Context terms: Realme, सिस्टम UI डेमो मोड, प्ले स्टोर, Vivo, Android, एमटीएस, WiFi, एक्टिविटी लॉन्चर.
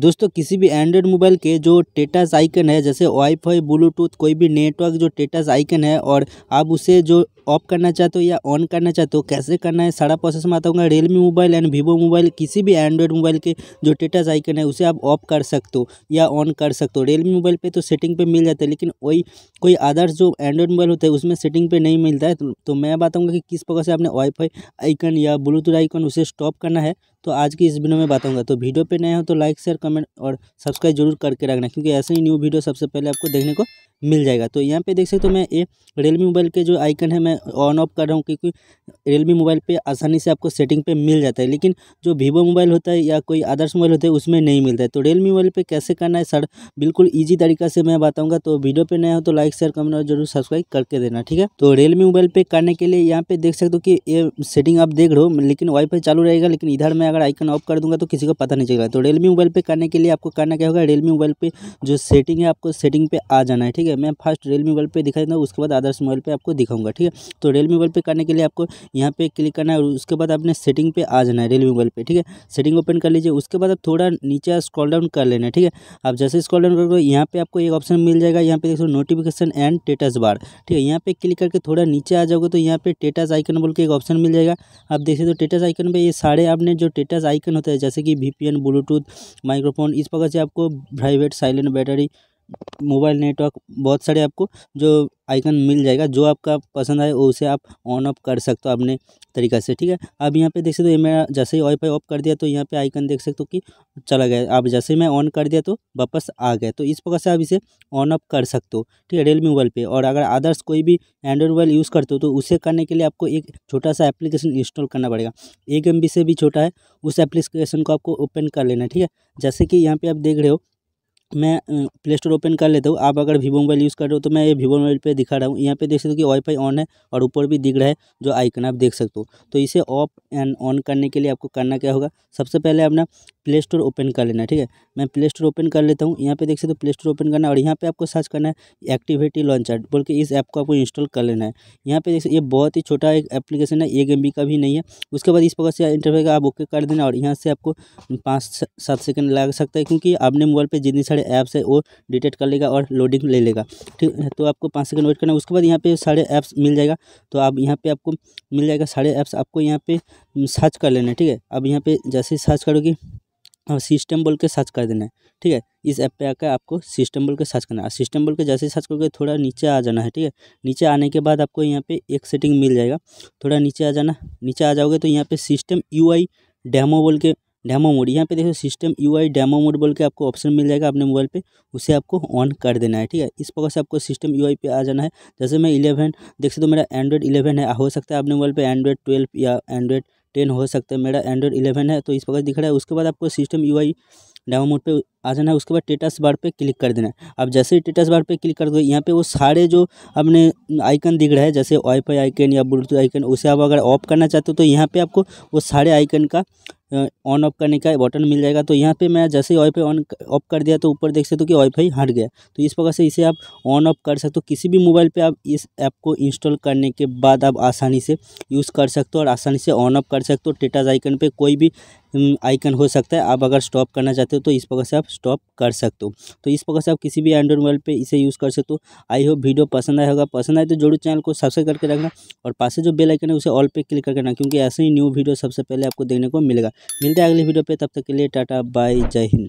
दोस्तों किसी भी एंड्रॉयड मोबाइल के जो स्टेटस आइकन है जैसे वाईफाई ब्लूटूथ कोई भी नेटवर्क जो स्टेटस आइकन है और आप उसे जो ऑफ करना चाहते हो या ऑन करना चाहते हो कैसे करना है सारा प्रोसेस में बताऊंगा। Realme mobile and Vivo mobile किसी भी एंड्रॉयड मोबाइल के जो स्टेटस आइकन है उसे आप ऑफ कर सकते हो या ऑन कर सकते हो। रियलमी मोबाइल पे तो सेटिंग पे मिल जाता है लेकिन वही कोई अदर्स जो एंड्रॉयड मोबाइल होता है उसमें सेटिंग पे नहीं मिलता है। तो मैं बताऊँगा कि किस प्रकार से आपने वाईफाई आइकन या ब्लूटूथ आइकन उसे स्टॉप करना है, तो आज की इस वीडियो में बताऊंगा। तो वीडियो पे नए हो तो लाइक शेयर कमेंट और सब्सक्राइब जरूर करके रखना क्योंकि ऐसे ही न्यू वीडियो सबसे पहले आपको देखने को मिल जाएगा। तो यहाँ पे देख सकते हो मैं ये रियलमी मोबाइल के जो आइकन है मैं ऑन ऑफ कर रहा हूँ क्योंकि रियलमी मोबाइल पे आसानी से आपको सेटिंग पे मिल जाता है लेकिन जो वीवो मोबाइल होता है या कोई अदर्स मोबाइल होता है उसमें नहीं मिलता है। तो रियलमी मोबाइल पे कैसे करना है सर बिल्कुल ईजी तरीका से मैं बताऊँगा। तो वीडियो पे नया हो तो लाइक शेयर कमेंट और जरूर सब्सक्राइब करके देना, ठीक है। तो रियलमी मोबाइल पे करने के लिए यहाँ पे देख सकते हो कि ये सेटिंग आप देख रहे हो लेकिन वाईफाई चालू रहेगा लेकिन इधर मैं अगर आइकन ऑफ कर दूंगा तो किसी को पता नहीं चलेगा। तो रियलमी मोबाइल पे करने के लिए आपको करना क्या होगा, रियलमी मोबाइल पे जो सेटिंग है आपको सेटिंग पे आ जाना है, ठीक है। मैं फर्स्ट रियलमी मोबाइल पे दिखा देता हूँ उसके बाद अदर्स मोबाइल पे आपको दिखाऊंगा, ठीक है। तो रियलमी मोबाइल पे करने के लिए आपको यहाँ पे क्लिक करना है और उसके बाद आपने सेटिंग पे आ जाना है रियलमी मोबाइल पे, ठीक है। सेटिंग ओपन कर लीजिए, उसके बाद आप थोड़ा नीचे स्क्रॉल डाउन कर लेना, ठीक है। आप जैसे स्क्रॉल डाउन करोगे यहाँ पे आपको एक ऑप्शन मिल जाएगा, यहाँ पे देखो नोटिफिकेशन एंड स्टेटस बार, ठीक है। यहाँ पे क्लिक करके थोड़ा नीचे आ जाओगे तो यहाँ पे स्टेटस आइकन बोल के एक ऑप्शन मिल जाएगा। आप देखिए तो स्टेटस आइकन पे ये सारे आपने जो स्टेटस आइकन होता है जैसे कि वीपीएन ब्लूटूथ माइक्रोफोन इस प्रकार से आपको private silent battery mobile network बहुत सारे आपको जो आइकन मिल जाएगा, जो आपका पसंद आए उसे आप ऑन ऑफ कर सकते हो अपने तरीका से, ठीक है। अब यहाँ पे देख सकते हो तो मैं जैसे ही वाईफाई ऑफ कर दिया तो यहाँ पे आइकन देख सकते हो कि चला गया। अब जैसे ही मैं ऑन कर दिया तो वापस आ गया। तो इस प्रकार से आप इसे ऑन ऑफ कर सकते हो, ठीक है, रियलमी मोबाइल पे। और अगर अदर्स कोई भी एंड्रॉयड मोबाइल यूज़ करते हो तो उसे करने के लिए आपको एक छोटा सा एप्लीकेशन इंस्टॉल करना पड़ेगा, 1 MB से भी छोटा है। उस एप्लीकेशन को आपको ओपन कर लेना, ठीक है। जैसे कि यहाँ पर आप देख रहे हो मैं प्ले स्टोर ओपन कर लेता हूँ। आप अगर वीवो मोबाइल यूज़ कर रहे हो तो मैं ये वीवो मोबाइल पे दिखा रहा हूँ। यहाँ पे देख सकते हो कि वाईफाई ऑन है और ऊपर भी दिख रहा है जो आइकन आप देख सकते हो। तो इसे ऑफ एंड ऑन करने के लिए आपको करना क्या होगा, सबसे पहले अपना प्ले स्टोर ओपन कर लेना, ठीक है। मैं प्ले स्टोर ओपन कर लेता हूँ। यहाँ पे देख सकते हो प्ले स्टोर ओपन करना और यहाँ पे आपको सर्च करना है एक्टिविटी लॉन्चर बोल के, इस ऐप को आपको इंस्टॉल कर लेना है। यहाँ पे देख सकते ये बहुत ही छोटा एक एप्लीकेशन है, 1 MB का भी नहीं है। उसके बाद इस प्रकार से इंटरव्यू का आप ओके कर देना और यहाँ से आपको 5-7 सेकंड लग सकता है क्योंकि आपने मोबाइल पर जितनी सारे ऐप्स है वो डिटेक्ट कर लेगा और लोडिंग ले लेगा, ठीक है। तो आपको 5 सेकंड वेट करना है। उसके बाद यहाँ पे सारे ऐप्स मिल जाएगा, तो आप यहाँ पे आपको मिल जाएगा सारे ऐप्स, आपको यहाँ पे सर्च कर लेना है, ठीक है। अब यहाँ पे जैसे ही सर्च करोगे और सिस्टम बोल के सर्च कर देना है, ठीक है। इस ऐप पे आकर आपको सिस्टम बोल के सर्च करना है। सिस्टम बोल के जैसे ही सर्च करके थोड़ा नीचे आ जाना है, ठीक है। नीचे आने के बाद आपको यहाँ पे एक सेटिंग मिल जाएगा, थोड़ा नीचे आ जाना। नीचे आ जाओगे तो यहाँ पे सिस्टम UI डेमो बोल के डेमो मोड, यहाँ पे देखो सिस्टम UI डेमो मोड बोल के आपको ऑप्शन मिल जाएगा अपने मोबाइल पे, उसे आपको ऑन कर देना है, ठीक है। इस प्रकार से आपको सिस्टम UI पे आ जाना है। जैसे मैं 11 देख सकते हो, मेरा एंड्रॉयड 11 है, हो सकता है अपने मोबाइल पे एंड्रॉयड 12 या एंड्रॉयड 10 हो सकता है, मेरा एंड्रॉयड 11 है। तो इस प्रकार दिख रहा है। उसके बाद आपको सिस्टम UI डेमो मोड पे आ जाना है। उसके बाद स्टेटस बार पे क्लिक कर देना है। अब जैसे ही स्टेटस बार पे क्लिक कर दोगे यहाँ पे वो सारे जो अपने आइकन दिख रहा है जैसे वाईफाई आइकन या ब्लूटूथ आइकन, उसे आप अगर ऑफ करना चाहते हो तो यहाँ पे आपको वो सारे आइकन का ऑन ऑफ करने का बटन मिल जाएगा। तो यहाँ पे मैं जैसे ही वाईफाई ऑन ऑफ कर दिया तो ऊपर देख सकते हो कि वाईफाई हट गया। तो इस प्रकार से इसे आप ऑन ऑफ कर सकते हो। किसी भी मोबाइल पे आप इस ऐप को इंस्टॉल करने के बाद आप आसानी से यूज़ कर सकते हो और आसानी से ऑन ऑफ कर सकते हो। स्टेटस आइकन पे कोई भी आइकन हो सकता है, आप अगर स्टॉप करना चाहते हो तो इस प्रकार से आप स्टॉप कर सकते हो। तो इस प्रकार से आप किसी भी एंड्रॉइड मोबाइल पे इसे यूज़ कर सकते हो। आई होप वीडियो पसंद आया होगा। पसंद आए तो जरूर चैनल को सब्सक्राइब करके रखना और पास जो बेल आइकन है उसे ऑल पे क्लिक करके रखना क्योंकि ऐसे ही न्यू वीडियो सबसे पहले आपको देखने को मिलेगा। मिलते हैं अगली वीडियो पे, तब तक के लिए टाटा बाय, जय हिंद।